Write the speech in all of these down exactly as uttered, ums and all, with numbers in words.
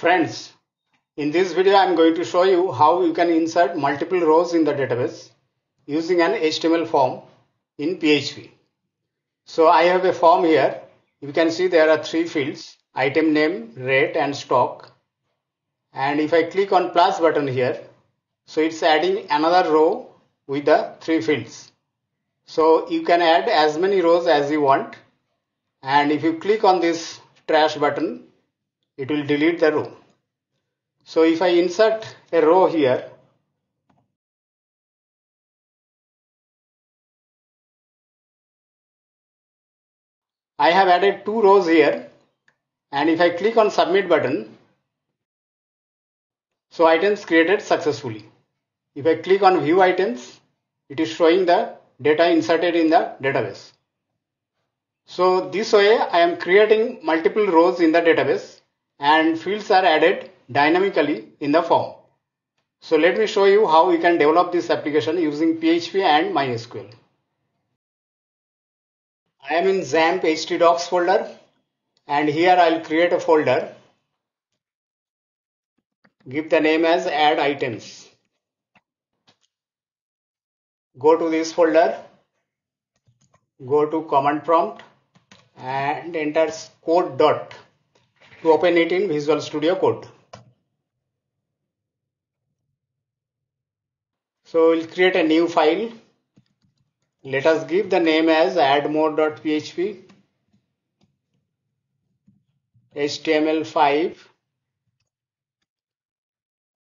Friends, in this video I am going to show you how you can insert multiple rows in the database using an H T M L form in P H P. So I have a form here. You can see there are three fields: item name, rate and stock. And if I click on plus button here, so it's adding another row with the three fields. So you can add as many rows as you want. And if you click on this trash button, it will delete the row. So if I insert a row here, I have added two rows here, and if I click on submit button, so items created successfully. If I click on view items, it is showing the data inserted in the database. So this way I am creating multiple rows in the database and fields are added dynamically in the form. So let me show you how we can develop this application using P H P and MySQL. I am in XAMPP htdocs folder, and here I'll create a folder. Give the name as add items. Go to this folder, go to command prompt and enter code dot to open it in Visual Studio Code. So we'll create a new file. Let us give the name as addmore dot P H P, H T M L five.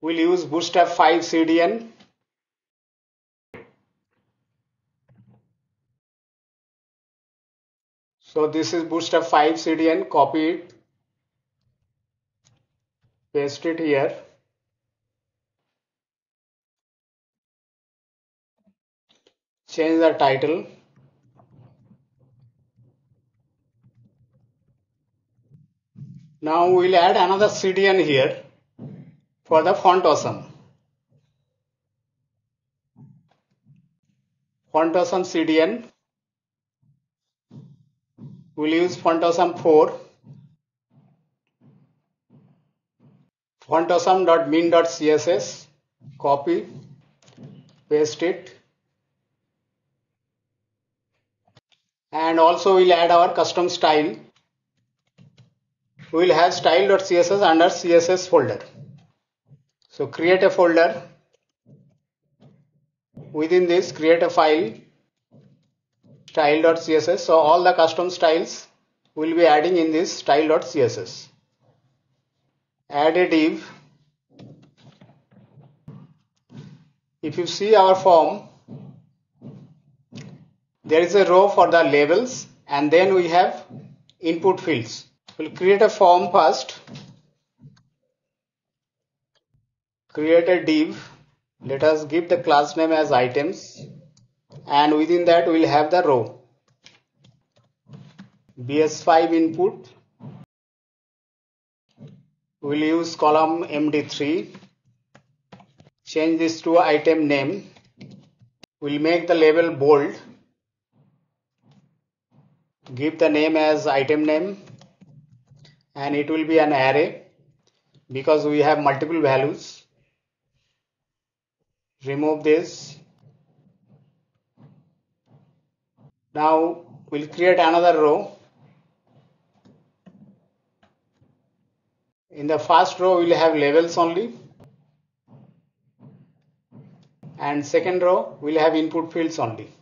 We'll use Bootstrap five C D N. So this is Bootstrap five C D N, copy it, paste it here. Change the title. Now we'll add another C D N here for the Font Awesome. Font Awesome C D N. We'll use Font Awesome four. Font awesome dot min dot C S S. Copy. Paste it. And also we'll add our custom style. We'll have style dot C S S under C S S folder. So create a folder. Within this, create a file style dot C S S. So all the custom styles we'll be adding in this style dot C S S. Add a div. If you see our form, there is a row for the labels and then we have input fields. We'll create a form first. Create a div. Let us give the class name as items. And within that we'll have the row. B S five input. We'll use column M D three. Change this to item name. We'll make the label bold. Give the name as item name, and it will be an array because we have multiple values. Remove this. Now we'll create another row. In the first row we'll have labels only, and second row we'll have input fields only.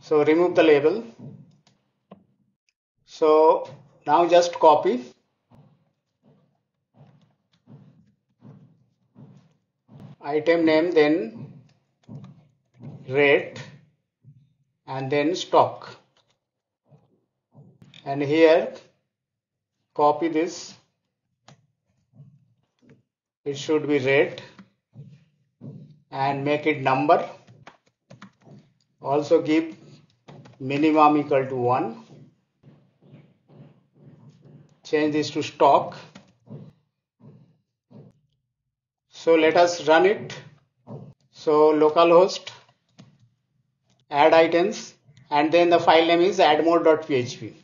So remove the label. So now just copy, item name, then rate and then stock. And here copy this, it should be rate and make it number. Also give minimum equal to one. Change this to stock. So let us run it. So localhost, add items, and then the file name is addmore dot P H P.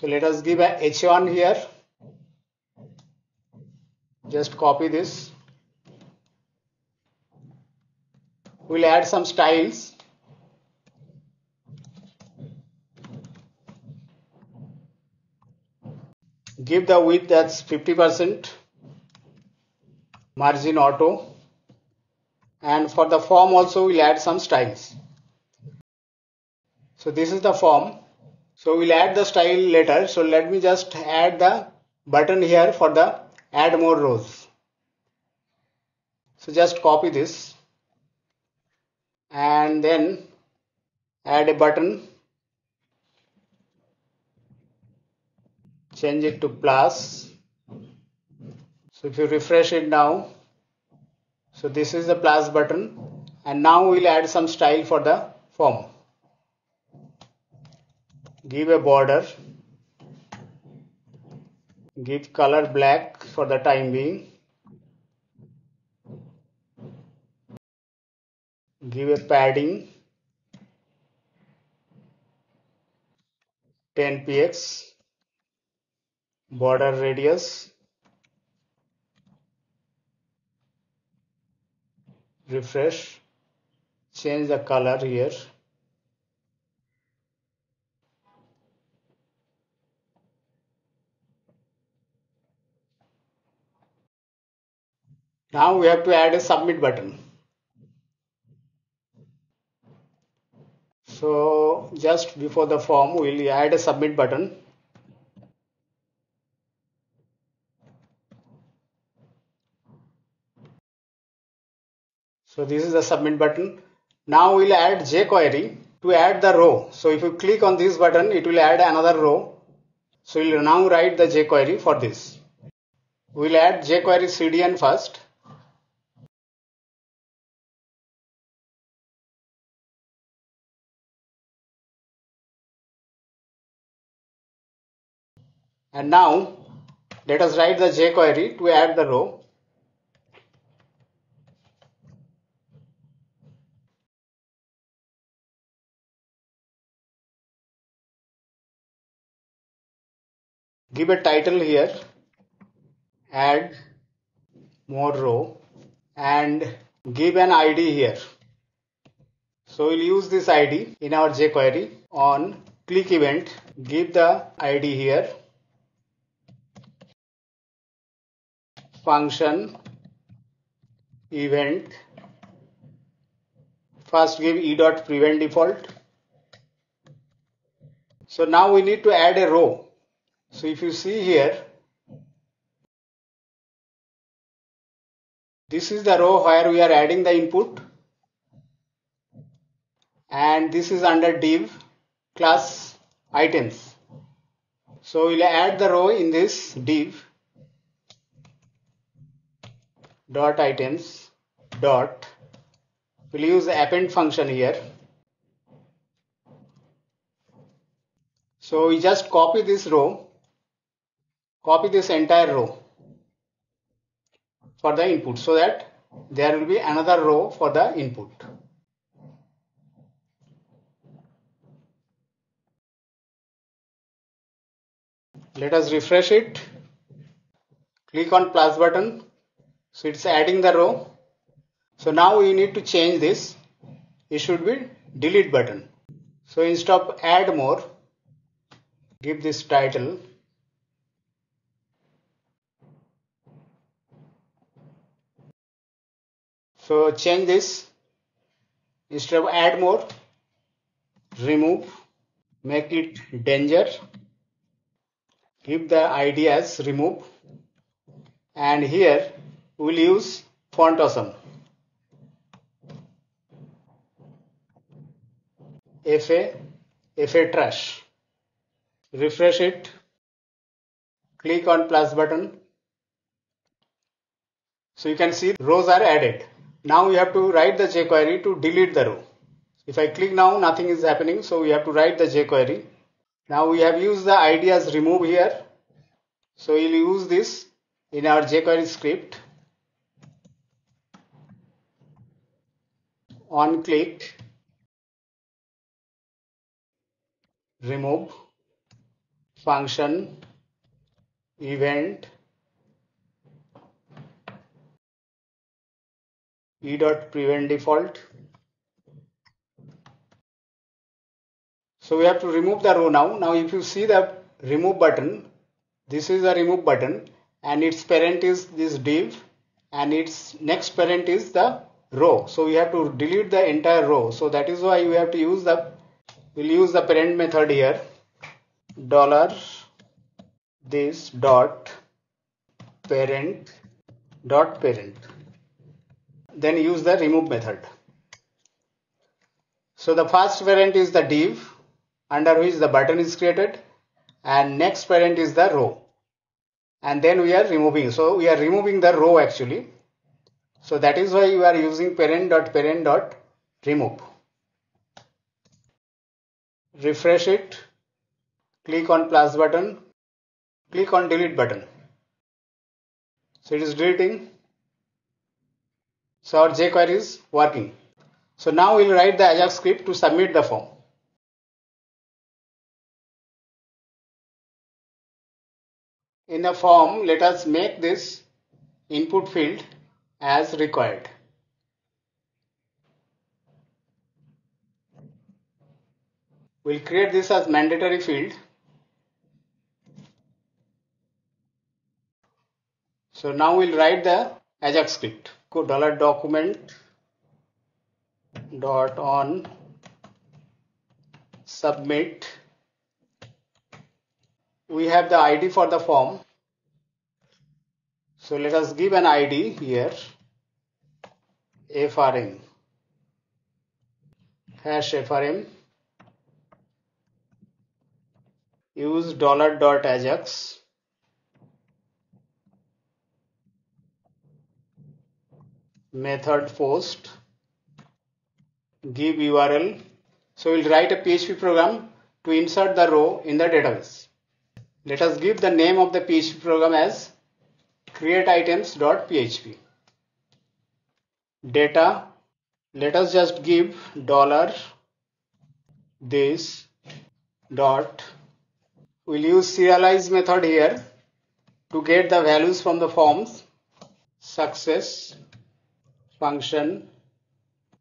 So let us give a H one here. Just copy this. We'll add some styles. Give the width that's fifty percent, margin auto, and for the form also we'll add some styles. So this is the form. So we'll add the style later. So let me just add the button here for the add more rows. So just copy this and then add a button. Change it to plus. So if you refresh it now, so this is the plus button, and now we'll add some style for the form. Give a border, give color black for the time being, give a padding ten pixels. Border radius, refresh, change the color here, now we have to add a submit button. So just before the form we'll add a submit button. So this is the submit button. Now we'll add jQuery to add the row. So if you click on this button, it will add another row. So we'll now write the jQuery for this. We'll add jQuery C D N first. And now let us write the jQuery to add the row. Give a title here, add more row, and give an I D here. So we'll use this I D in our jQuery. On click event, give the I D here, function event, first give e.prevent default. So now we need to add a row. So if you see here, this is the row where we are adding the input, and this is under div class items. So we'll add the row in this div dot items dot. We'll use the append function here. So we just copy this row. Copy this entire row for the input, so that there will be another row for the input. Let us refresh it. Click on plus button. So it's adding the row. So now we need to change this. It should be delete button. So instead of add more, give this title. So change this, instead of add more, remove, make it danger, give the I D as remove, and here we'll use Font Awesome, F A, F A trash. Refresh it, click on plus button. So you can see rows are added. Now we have to write the jQuery to delete the row. If I click now, nothing is happening. So we have to write the jQuery. Now we have used the I D as remove here. So we'll use this in our jQuery script. On click, remove, function, event, e dot prevent default. So we have to remove the row now. Now if you see the remove button, this is a remove button and its parent is this div and its next parent is the row. So we have to delete the entire row. So that is why you have to use the, we'll use the parent method here. Dollar this dot parent dot parent. Then use the remove method. So the first parent is the div under which the button is created and next parent is the row. And then we are removing. So we are removing the row actually. So that is why you are using parent dot parent dot remove. Refresh it. Click on plus button. Click on delete button. So it is deleting. So our jQuery is working. So now we'll write the AJAX script to submit the form. In the form, let us make this input field as required. We'll create this as mandatory field. So now we'll write the AJAX script. Dollar document dot on submit. We have the I D for the form. So let us give an I D here. Frm hash frm use dollar dot AJAX. Method post give U R L. So we'll write a P H P program to insert the row in the database. Let us give the name of the P H P program as createItems.php. Data, let us just give dollar this dot. We'll use serialize method here to get the values from the forms. Success function.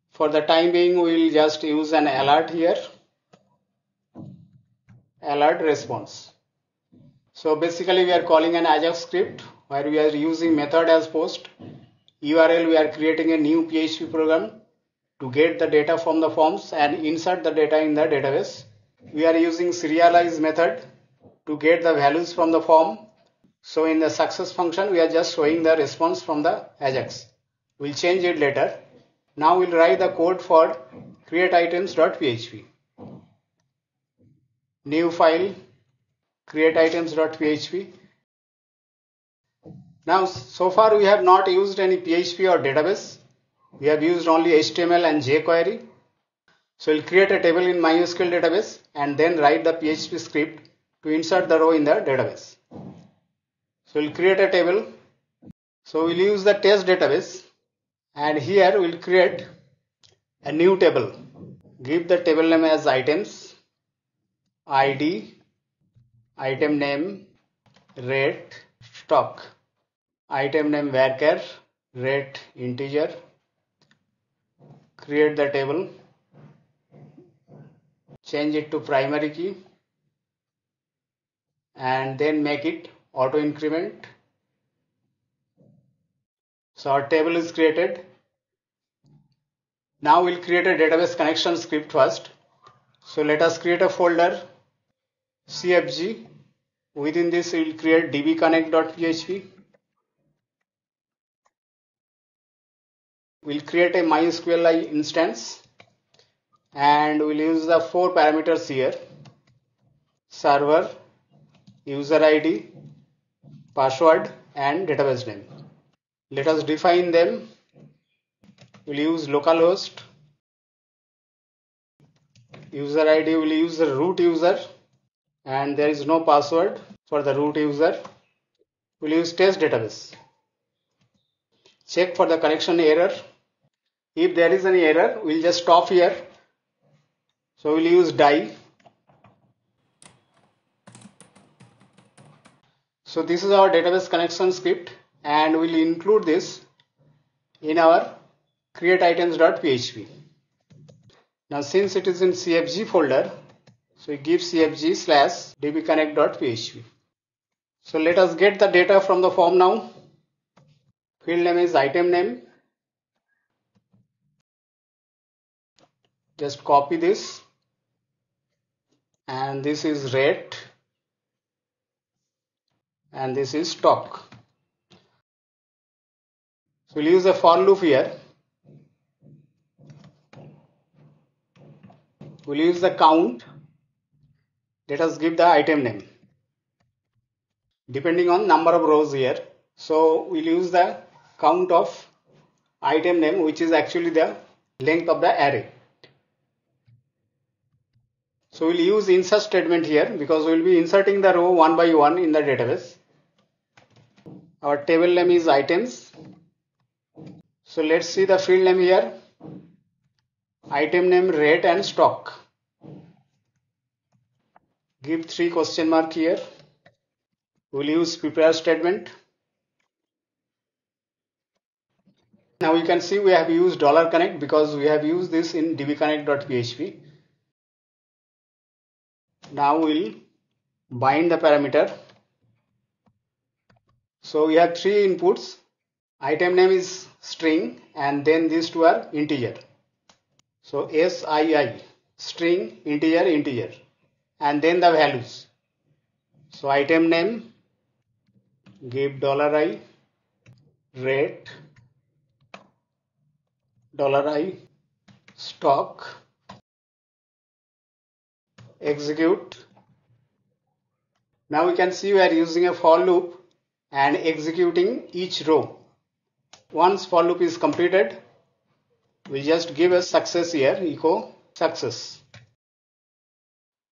For the time being, we will just use an alert here. Alert response. So basically, we are calling an AJAX script where we are using method as post. U R L, we are creating a new P H P program to get the data from the forms and insert the data in the database. We are using serialize method to get the values from the form. So in the success function, we are just showing the response from the AJAX. We'll change it later. Now we'll write the code for createItems.php. New file createItems.php. Now so far we have not used any P H P or database. We have used only H T M L and jQuery. So we'll create a table in MySQL database and then write the P H P script to insert the row in the database. So we'll create a table. So we'll use the test database. And here we'll create a new table. Give the table name as items, I D, item name, rate, stock, item name varchar, rate integer. Create the table. Change it to primary key. And then make it auto increment. So our table is created. Now we'll create a database connection script first. So let us create a folder C F G. Within this we'll create dbconnect.php. We'll create a MySQLI instance and we'll use the four parameters here. Server, user I D, password and database name. Let us define them. We'll use localhost. User I D, we'll use the root user. And there is no password for the root user. We'll use test database. Check for the connection error. If there is any error, we'll just stop here. So we'll use die. So this is our database connection script, and we'll include this in our create items dot P H P. Now since it is in C F G folder, so we give C F G slash dbconnect.php. So let us get the data from the form now. Field name is item name. Just copy this, and this is rate, and this is stock. So we'll use a for loop here. We'll use the count. Let us give the item name depending on number of rows here. So we'll use the count of item name, which is actually the length of the array. So we'll use insert statement here because we'll be inserting the row one by one in the database. Our table name is items. So let's see the field name here. Item name, rate and stock. Give three question mark here. We'll use prepare statement. Now you can see we have used dollar connect because we have used this in dbconnect.php. Now we'll bind the parameter. So we have three inputs. Item name is string, and then these two are integer. So S I I, string, integer, integer, and then the values. So item name, give dollar I, rate, dollar I, stock, execute. Now we can see we are using a for loop and executing each row. Once for loop is completed, we just give a success here, echo success.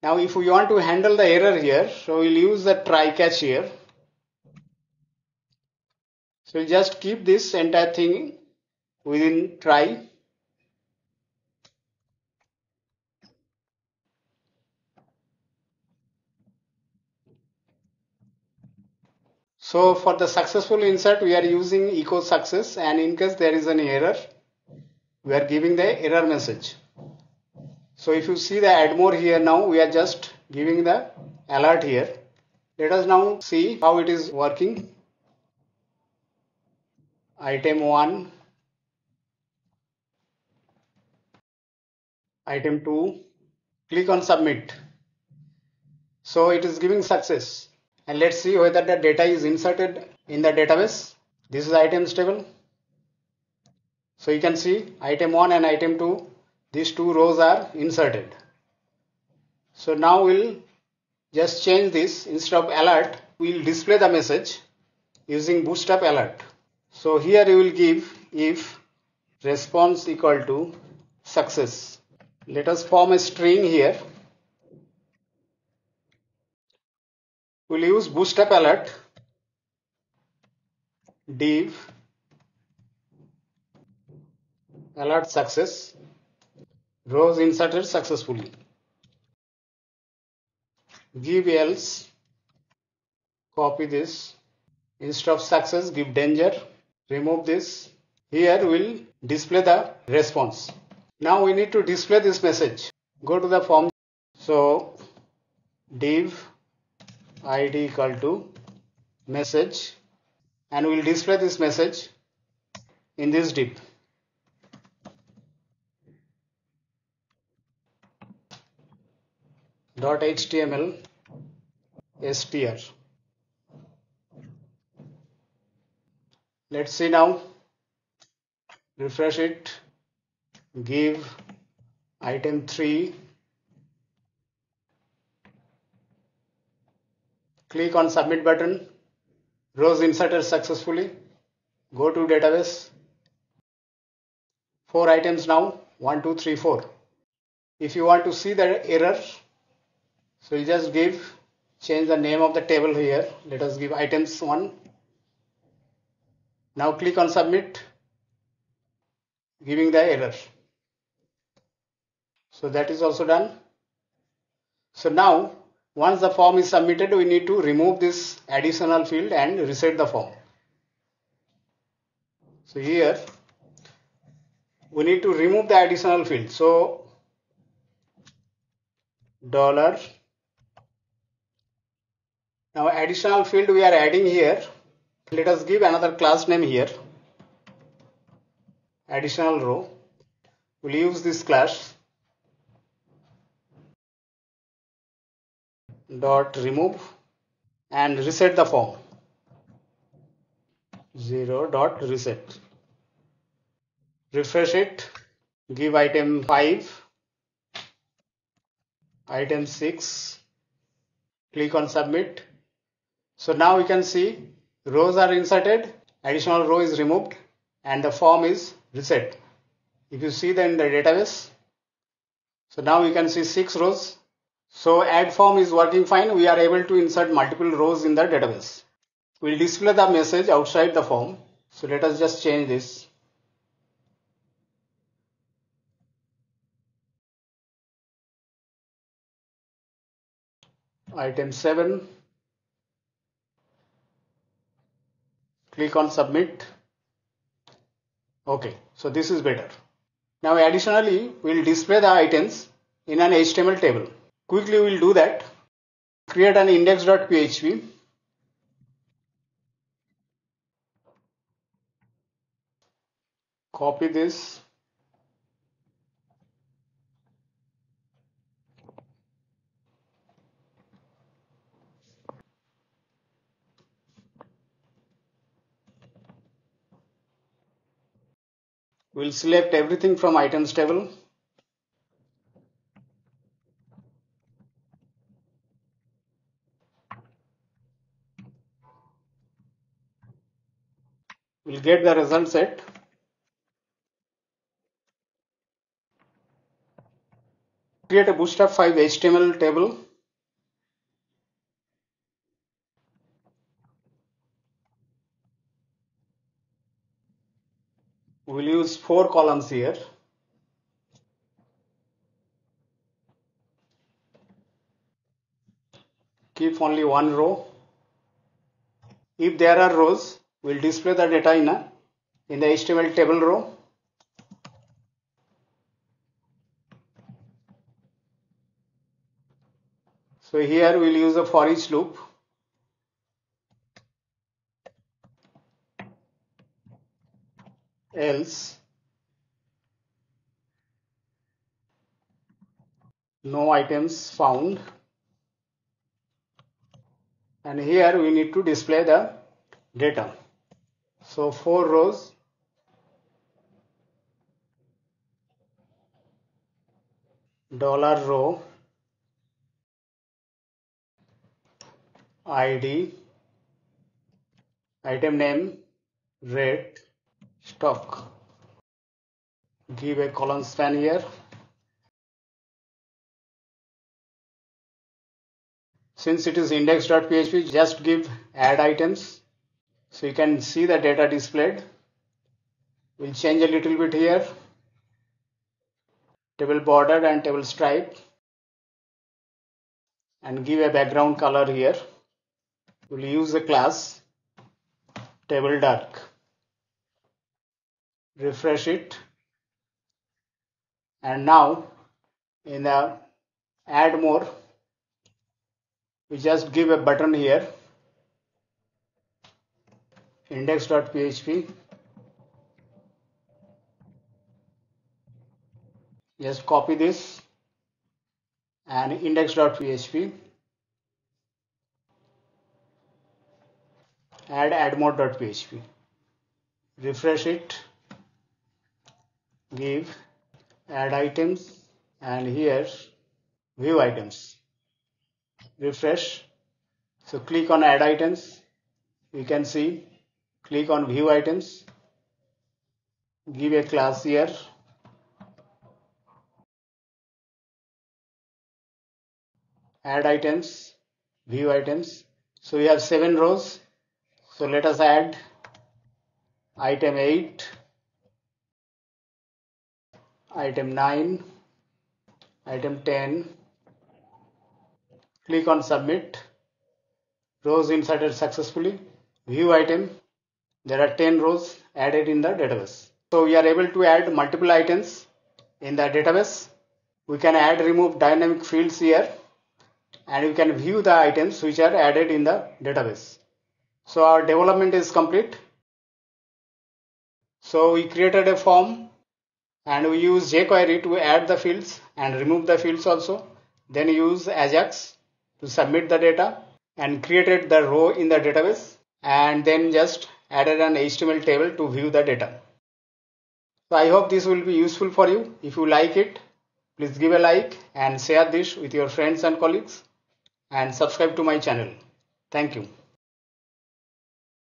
Now if we want to handle the error here, so we'll use the try catch here. So we'll just keep this entire thing within try. So for the successful insert, we are using echo success, and in case there is an error, we are giving the error message. So if you see the add more here, now we are just giving the alert here. Let us now see how it is working. Item one, item two, click on submit. So it is giving success, and let's see whether the data is inserted in the database. This is items table. So you can see item one and item two, these two rows are inserted. So now we'll just change this. Instead of alert, we'll display the message using Bootstrap alert. So here you will give if response equal to success. Let us form a string here. We'll use Bootstrap alert div alert success, rows inserted successfully. Give else, copy this. Instead of success, give danger. Remove this. Here we'll display the response. Now we need to display this message. Go to the form. So div id equal to message, and we'll display this message in this div. .html str. Let's see now. Refresh it. Give item three. Click on submit button. Rows inserted successfully. Go to database. Four items now. One, two, three, four. If you want to see the error, so we'll just give, change the name of the table here. Let us give items one. Now click on submit, giving the error. So that is also done. So now Once the form is submitted, we need to remove this additional field and reset the form. So here we need to remove the additional field. So dollar. Now additional field we are adding here. Let us give another class name here. Additional row. We'll use this class. Dot remove and reset the form. Zero dot reset. Refresh it. Give item five. Item six. Click on submit. So now we can see rows are inserted, additional row is removed, and the form is reset. If you see then the database, so now we can see six rows. So add form is working fine. We are able to insert multiple rows in the database. We'll display the message outside the form. So let us just change this. Item seven. Click on submit. Okay, so this is better. Now additionally, we'll display the items in an H T M L table. Quickly we'll do that. Create an index.php. Copy this. We'll select everything from items table. We'll get the result set. Create a Bootstrap five H T M L table. We'll use four columns here. Keep only one row. If there are rows, we'll display the data in a, in the H T M L table row. So here we'll use a for each loop. Else, no items found, and here we need to display the data. So four rows, dollar row, I D, item name, rate, stock. Give a column span here. Since it is index.php, just give add items. So you can see the data displayed. We'll change a little bit here. Table border and table stripe. And give a background color here. We'll use the class table dark. Refresh it, and now in the add more we just give a button here, index.php, just copy this and index.php add addmore.php, refresh it. Give add items and here view items. Refresh. So click on add items. You can see. Click on view items. Give a class here. Add items. View items. So we have seven rows. So let us add item eight. Item nine, item ten, click on submit. Rows inserted successfully. View item. There are ten rows added in the database. So we are able to add multiple items in the database. We can add, remove dynamic fields here, and you can view the items which are added in the database. So our development is complete. So we created a form and we use jQuery to add the fields and remove the fields also. Then use AJAX to submit the data and created the row in the database, and then just added an H T M L table to view the data. So I hope this will be useful for you. If you like it, please give a like and share this with your friends and colleagues, and subscribe to my channel. Thank you.